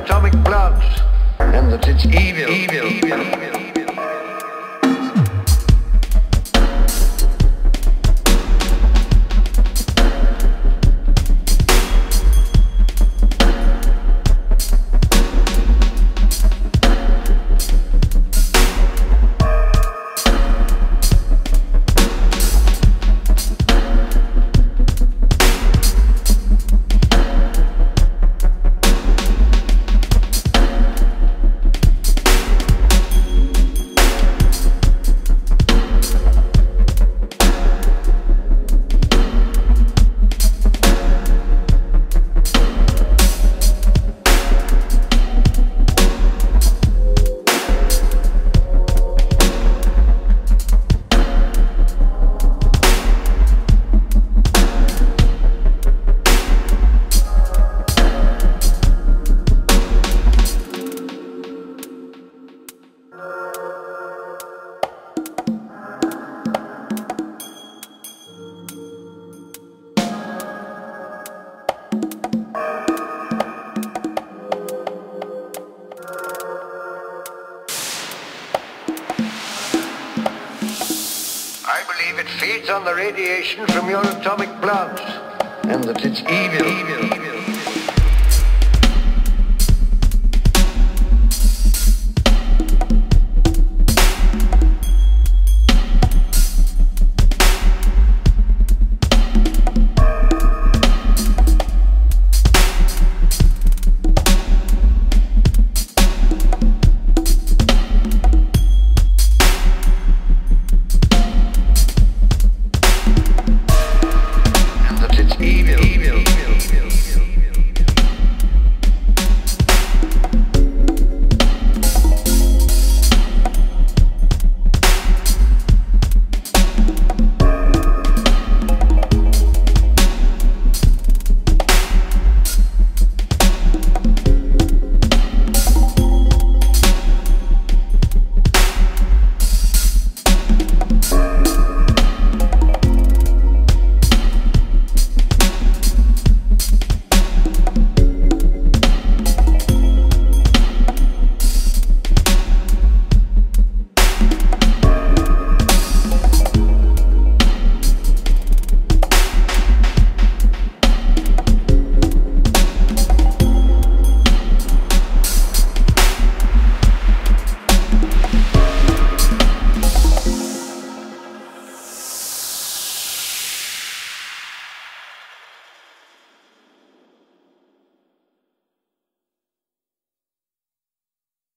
atomic blood, and that it's evil, evil, evil, evil. It feeds on the radiation from your atomic plants, and that it's evil, evil, evil.